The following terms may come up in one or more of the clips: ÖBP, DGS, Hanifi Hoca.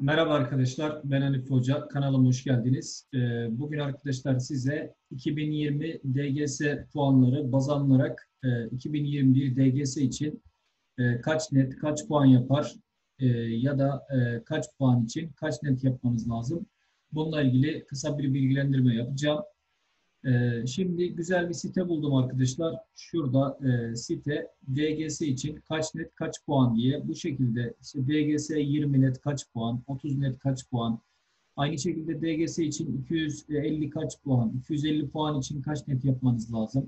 Merhaba arkadaşlar, ben Hanif Hoca. Kanalıma hoş geldiniz. Bugün arkadaşlar size 2020 DGS puanları baz alınarak 2021 DGS için kaç net, kaç puan yapar ya da kaç puan için kaç net yapmanız lazım. Bununla ilgili kısa bir bilgilendirme yapacağım. Şimdi güzel bir site buldum arkadaşlar. Şurada site DGS için kaç net kaç puan diye bu şekilde işte DGS 20 net kaç puan, 30 net kaç puan. Aynı şekilde DGS için 250 kaç puan, 250 puan için kaç net yapmanız lazım.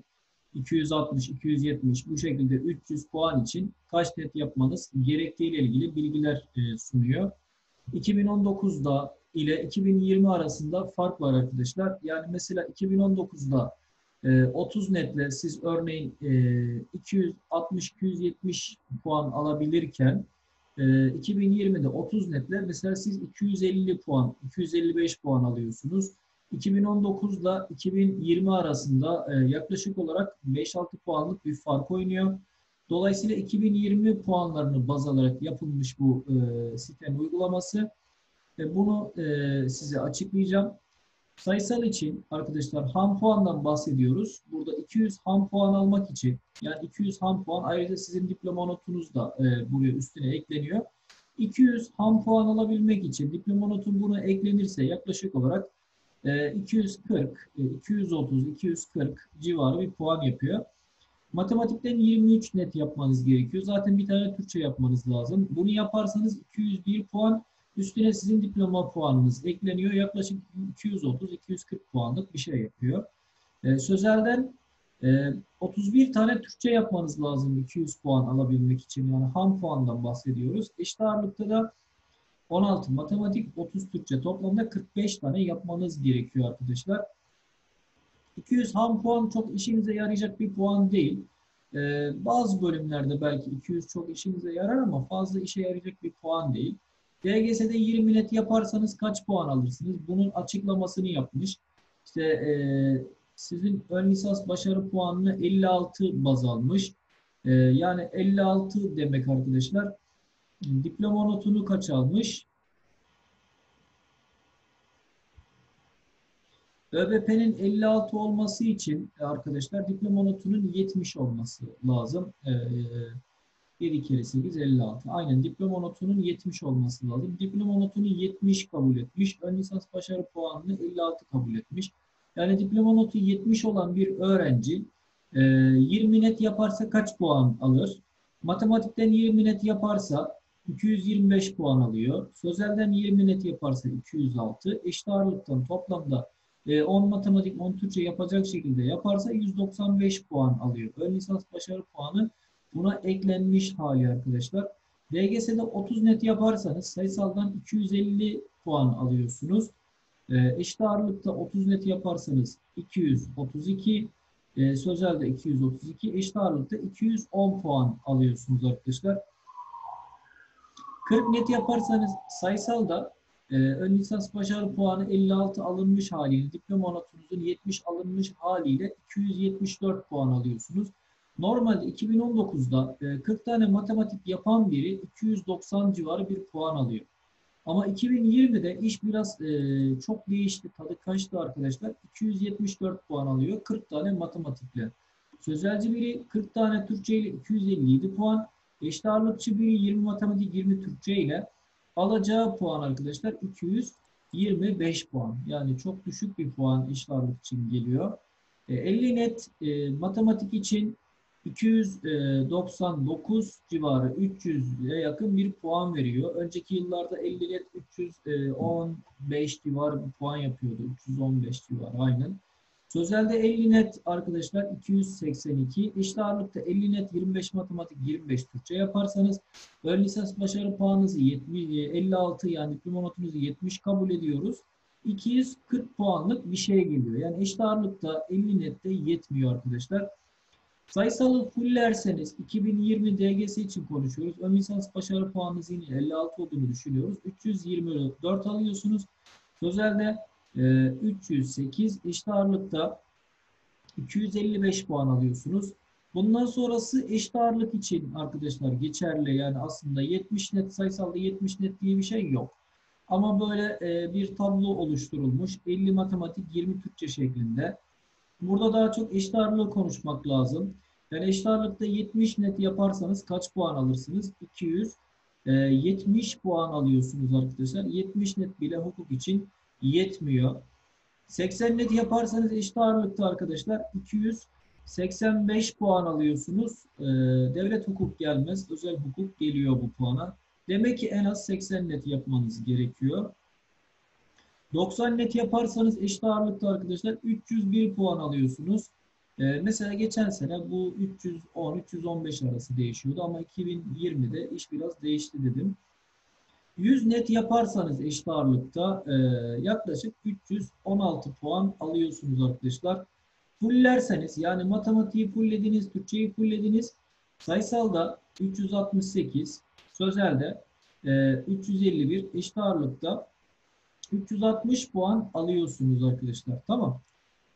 260, 270 bu şekilde 300 puan için kaç net yapmanız gerektiğiyle ilgili bilgiler sunuyor. 2019'da ile 2020 arasında fark var arkadaşlar. Yani mesela 2019'da 30 netle siz örneğin 260-270 puan alabilirken 2020'de 30 netle mesela siz 250 puan, 255 puan alıyorsunuz. 2019'da 2020 arasında yaklaşık olarak 5-6 puanlık bir fark oynuyor. Dolayısıyla 2020 puanlarını baz alarak yapılmış bu sitenin uygulaması. Bunu size açıklayacağım. Sayısal için arkadaşlar ham puandan bahsediyoruz. Burada 200 ham puan almak için, yani 200 ham puan ayrıca sizin diploma notunuz da buraya üstüne ekleniyor. 200 ham puan alabilmek için diploma notu buna eklenirse yaklaşık olarak 240, 230, 240 civarı bir puan yapıyor. Matematikten 23 net yapmanız gerekiyor. Zaten bir tane Türkçe yapmanız lazım. Bunu yaparsanız 201 puan. Üstüne sizin diploma puanınız ekleniyor. Yaklaşık 230-240 puanlık bir şey yapıyor. Sözelden 31 tane Türkçe yapmanız lazım 200 puan alabilmek için. Yani ham puandan bahsediyoruz. Eşit ağırlıkta da 16 matematik, 30 Türkçe, toplamda 45 tane yapmanız gerekiyor arkadaşlar. 200 ham puan çok işinize yarayacak bir puan değil. Bazı bölümlerde belki 200 çok işinize yarar ama fazla işe yarayacak bir puan değil. DGS'de 20 net yaparsanız kaç puan alırsınız? Bunun açıklamasını yapmış. İşte sizin ön lisans başarı puanını 56 baz almış. Yani 56 demek arkadaşlar. Diploma notunu kaç almış? ÖBP'nin 56 olması için arkadaşlar diploma notunun 70 olması lazım. 7 kere 8, 56. Aynen diploma notunun 70 olması lazım. Diploma notunu 70 kabul etmiş. Ön lisans başarı puanını 56 kabul etmiş. Yani diploma notu 70 olan bir öğrenci 20 net yaparsa kaç puan alır? Matematikten 20 net yaparsa 225 puan alıyor. Sözelden 20 net yaparsa 206. Eşit ağırlıktan toplamda 10 matematik, 10 Türkçe yapacak şekilde yaparsa 195 puan alıyor. Ön lisans başarı puanı buna eklenmiş hali arkadaşlar. DGS'de 30 net yaparsanız sayısaldan 250 puan alıyorsunuz. Eşit ağırlıkta 30 net yaparsanız 232, sözelde 232, eşit ağırlıkta 210 puan alıyorsunuz arkadaşlar. 40 net yaparsanız sayısalda ön lisans başarı puanı 56 alınmış haliyle, diploma notunuzun 70 alınmış haliyle 274 puan alıyorsunuz. Normalde 2019'da 40 tane matematik yapan biri 290 civarı bir puan alıyor. Ama 2020'de iş biraz çok değişti, tadı kaçtı arkadaşlar. 274 puan alıyor 40 tane matematikle. Sözelci biri 40 tane Türkçe ile 257 puan. Eşit ağırlıkçı biri 20 matematik 20 Türkçe ile alacağı puan arkadaşlar 225 puan. Yani çok düşük bir puan eşit ağırlık için geliyor. 50 net matematik için 299 civarı 300'e yakın bir puan veriyor. Önceki yıllarda 50 net 315 civarı bir puan yapıyordu. 315 civarı aynen. Sözelde 50 net arkadaşlar 282. Eşit ağırlıkta 50 net 25 matematik 25 Türkçe yaparsanız ön lisans başarı puanınızı 56, yani diploma notunuzu 70 kabul ediyoruz. 240 puanlık bir şey geliyor. Yani eşit ağırlıkta 50 nette yetmiyor arkadaşlar. Sayısalı fullerseniz 2020 DGS için konuşuyoruz. Ön lisans başarı puanınız yine 56 olduğunu düşünüyoruz. 324 alıyorsunuz. Sözelde 308, eşit ağırlıkta 255 puan alıyorsunuz. Bundan sonrası eşit ağırlık için arkadaşlar geçerli. Yani aslında 70 net, sayısalda 70 net diye bir şey yok. Ama böyle bir tablo oluşturulmuş. 50 matematik, 20 Türkçe şeklinde. Burada daha çok eşit ağırlığı konuşmak lazım. Yani eşit ağırlıkta 70 net yaparsanız kaç puan alırsınız? 200. 70 puan alıyorsunuz arkadaşlar. 70 net bile hukuk için yetmiyor. 80 net yaparsanız eşit ağırlıkta arkadaşlar 285 puan alıyorsunuz. Devlet hukuk gelmez. Özel hukuk geliyor bu puana. Demek ki en az 80 net yapmanız gerekiyor. 90 net yaparsanız eşit ağırlıkta arkadaşlar 301 puan alıyorsunuz. Mesela geçen sene bu 310-315 arası değişiyordu ama 2020'de iş biraz değişti dedim. 100 net yaparsanız eşit ağırlıkta yaklaşık 316 puan alıyorsunuz arkadaşlar. Fullerseniz, yani matematiği fullediniz, Türkçeyi fullediniz. Sayısalda 368, sözelde 351, eşit ağırlıkta 360 puan alıyorsunuz arkadaşlar. Tamam.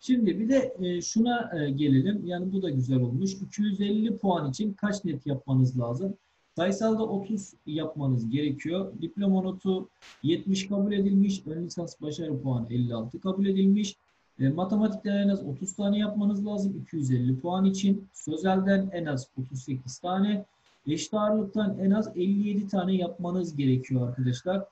Şimdi bir de şuna gelelim. Yani bu da güzel olmuş. 250 puan için kaç net yapmanız lazım? Sayısalda 30 yapmanız gerekiyor. Diploma notu 70 kabul edilmiş. Ön lisans başarı puanı 56 kabul edilmiş. Matematikten en az 30 tane yapmanız lazım 250 puan için. Sözelden en az 38 tane. Eşit ağırlıktan en az 57 tane yapmanız gerekiyor arkadaşlar.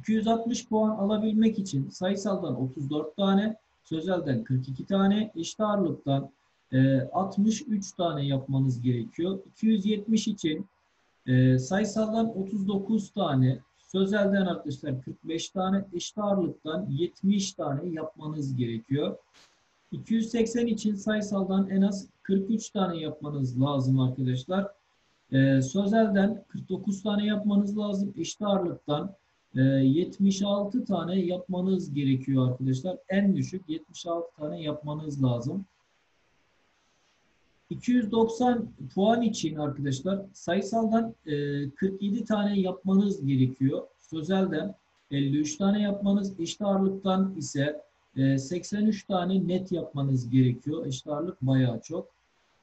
260 puan alabilmek için sayısaldan 34 tane, sözelden 42 tane, eşit ağırlıktan 63 tane yapmanız gerekiyor. 270 için sayısaldan 39 tane, sözelden arkadaşlar 45 tane, eşit ağırlıktan 70 tane yapmanız gerekiyor. 280 için sayısaldan en az 43 tane yapmanız lazım arkadaşlar. Sözelden 49 tane yapmanız lazım, eşit ağırlıktan 76 tane yapmanız gerekiyor arkadaşlar. En düşük 76 tane yapmanız lazım. 290 puan için arkadaşlar sayısaldan 47 tane yapmanız gerekiyor. Sözelden 53 tane yapmanız, eşit ağırlıktan ise 83 tane net yapmanız gerekiyor. Eşit ağırlık bayağı çok.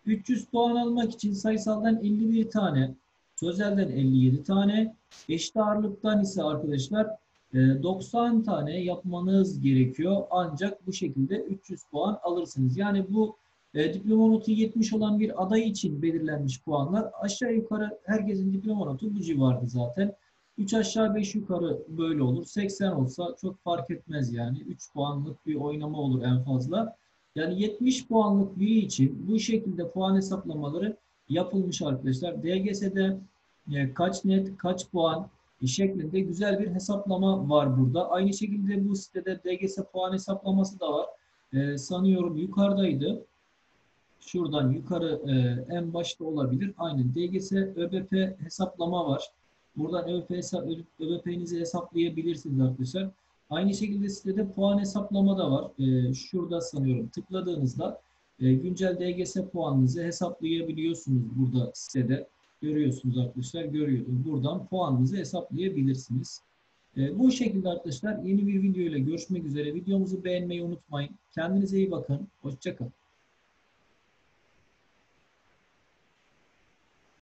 300 puan almak için sayısaldan 51 tane, sözelden 57 tane, eşit ağırlıktan ise arkadaşlar 90 tane yapmanız gerekiyor. Ancak bu şekilde 300 puan alırsınız. Yani bu diploma notu 70 olan bir aday için belirlenmiş puanlar. Aşağı yukarı herkesin diploma notu bu civarda zaten. 3 aşağı 5 yukarı böyle olur. 80 olsa çok fark etmez yani. 3 puanlık bir oynama olur en fazla. Yani 70 puanlık biri için bu şekilde puan hesaplamaları yapılmış arkadaşlar. DGS'de kaç net, kaç puan şeklinde güzel bir hesaplama var burada. Aynı şekilde bu sitede DGS puan hesaplaması da var. Sanıyorum yukarıdaydı. Şuradan yukarı en başta olabilir. Aynen DGS ÖBP hesaplama var. Buradan ÖBP'nizi hesaplayabilirsiniz arkadaşlar. Aynı şekilde sitede puan hesaplama da var. Şurada sanıyorum tıkladığınızda güncel DGS puanınızı hesaplayabiliyorsunuz burada sitede. Görüyorsunuz arkadaşlar. Görüyorsunuz. Buradan puanınızı hesaplayabilirsiniz. Bu şekilde arkadaşlar yeni bir video ile görüşmek üzere. Videomuzu beğenmeyi unutmayın. Kendinize iyi bakın. Hoşça kalın.